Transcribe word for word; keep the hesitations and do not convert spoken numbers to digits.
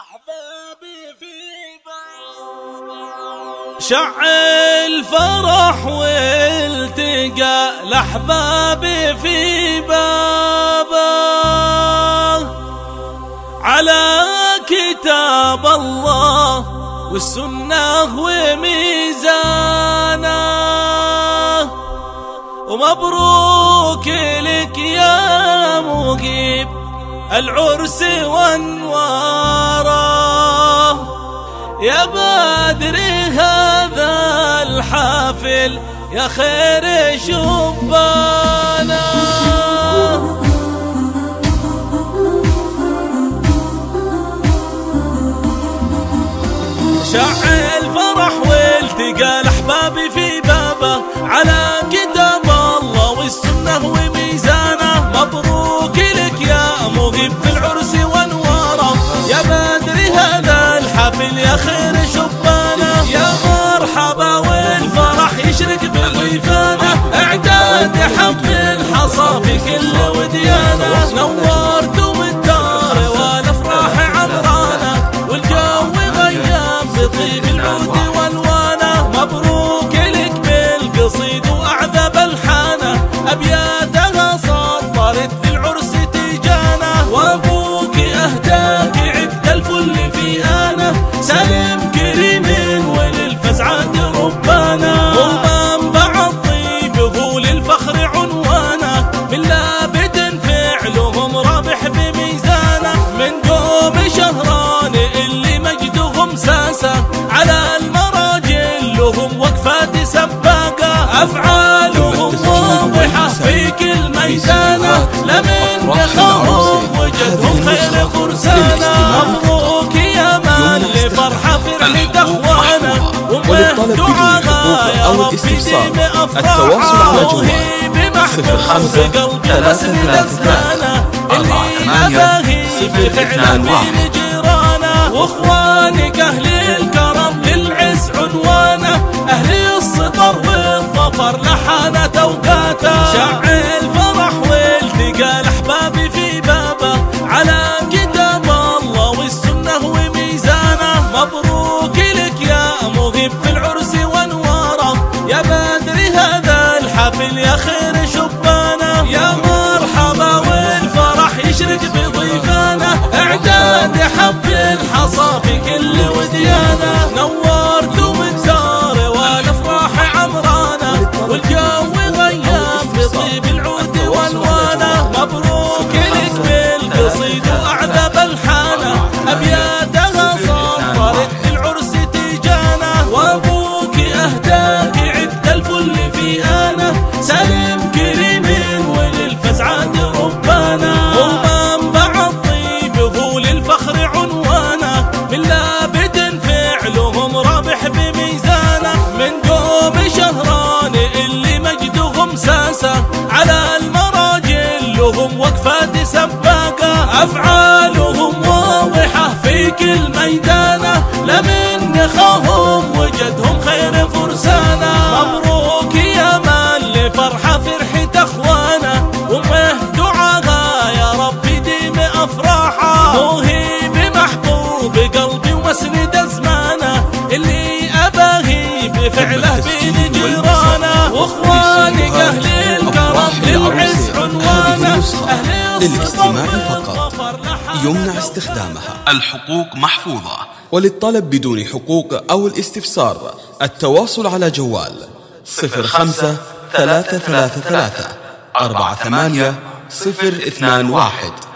أحبابي في بعض شعل فرح والتقى لأحبابي في بابه على كتاب الله والسنة وميزانه ومبروك لك يا مجيب العرس وانواره يا بدر هذا الحافل يا خير شبانه شعل فرح والتقى لأحبابي في بابه على كتاب الله والسنه وميزانه مبروك لك يا مغيب في العرس وانواره يا بدر هذا الحفل يا خير شبانه يا مرحبا والفرح يشرك بضيفانه اعداد حب الحصى في كل وديانه نورتم الدار والافراح عمرانه والجو غياب بطيب العود والوانه مبروك لك بالقصيد واعذب الحانه ابياتها سطرت في العرس وابوك اهداك عد الفل في انا سالم كريم وللفزعات ربانا ومنبع الطيب ذو للفخر عنوانا من لابد فعلهم رابح بميزانه من قوم شهران اللي مجدهم ساسه على المراجل لهم وقفات سباقه افعالهم واضحه في كل ميزانه لمن دخلهم وجدهم خير فرسانه مبروك يا من لفرحه فرحي دهوانه ومهدعها يا ربي ديم افراحه وهي بمحكمه في قلبي رسم دستانه اللي اباهي بفعله من جيرانه واخوانك اهل الكرم للعز عنوانه اهل السطر والظفر لحانه اوقاته شعل فرح والتقى لأحبابي في بابه على كتاب الله والسنه وميزانه مبروك لك يا مغيب في العرس وانواره يا بدر هذا الحفل يا خير شبانه يا مرحبا والفرح يشرك بضيفانه اعداد حب الحصى في كل وديانه نورتم الدار والافراح عمرانه والجو غياب بطيب العود والوانه مبروك لك بالقصيد واعذب الحانه ابياتها صفرت للعرس تيجانه وابوك اهداك عد الفل في انا سالم كريم وللفزعات ربانا ومنبع الطيب ذو للفخر عنوانا من لابد فعلهم رابح بميزانه من قوم شهران اللي مجدهم ساسه على المراجل لهم وقفات سباقه افعالهم واضحه في كل ميدانه لمن نخاهم وجدهم خير فرسانه مبروك يا من لفرحه فرحه اخوانه ومهدعها يا ربي ديم افراحه وهي بمحبوب قلبي واسند ازمانه اللي اباهي بفعله بين جيرانه واخوانك اهل الكرم للعز عنوانه اهل للاستماع فقط يمنع استخدامها. الحقوق محفوظة. وللطلب بدون حقوق أو الاستفسار التواصل على جوال صفر خمسة ثلاثة ثلاثة ثلاثة أربعة ثمانية صفر اثنان واحد.